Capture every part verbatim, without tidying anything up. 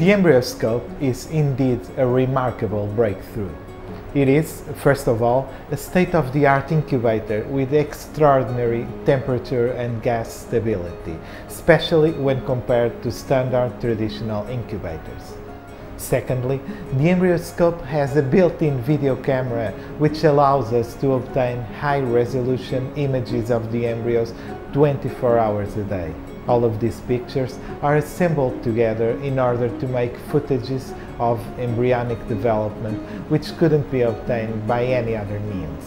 The EmbryoScope is indeed a remarkable breakthrough. It is, first of all, a state-of-the-art incubator with extraordinary temperature and gas stability, especially when compared to standard traditional incubators. Secondly, the EmbryoScope has a built-in video camera which allows us to obtain high-resolution images of the embryos twenty-four hours a day. All of these pictures are assembled together in order to make footages of embryonic development which couldn't be obtained by any other means.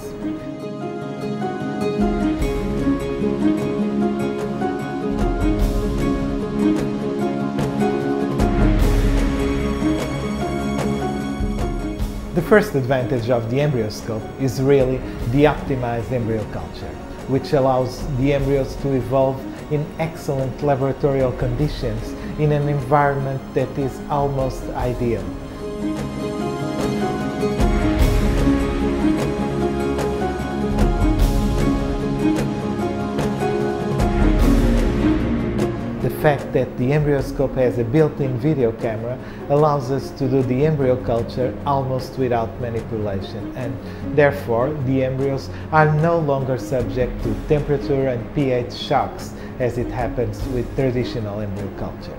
The first advantage of the EmbryoScope is really the optimized embryo culture, which allows the embryos to evolve in excellent laboratorial conditions in an environment that is almost ideal. The fact that the EmbryoScope has a built-in video camera allows us to do the embryo culture almost without manipulation, and therefore the embryos are no longer subject to temperature and pH shocks as it happens with traditional embryo culture.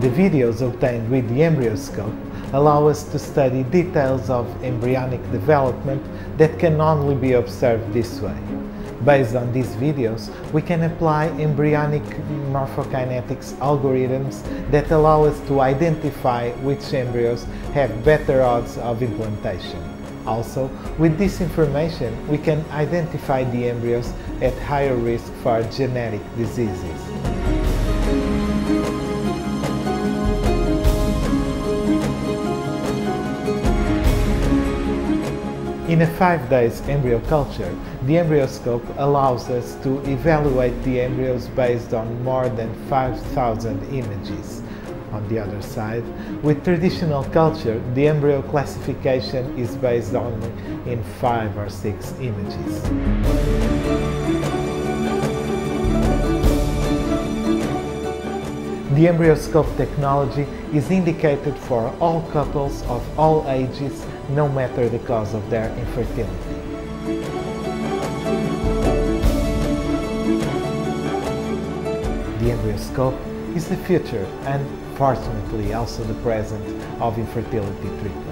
The videos obtained with the EmbryoScope allow us to study details of embryonic development that can only be observed this way. Based on these videos, we can apply embryonic morphokinetics algorithms that allow us to identify which embryos have better odds of implantation. Also, with this information, we can identify the embryos at higher risk for genetic diseases. In a five days embryo culture, the EmbryoScope allows us to evaluate the embryos based on more than five thousand images. On the other side, with traditional culture, the embryo classification is based only in five or six images. The EmbryoScope technology is indicated for all couples of all ages, no matter the cause of their infertility. The EmbryoScope is the future and, fortunately, also the present of infertility treatment.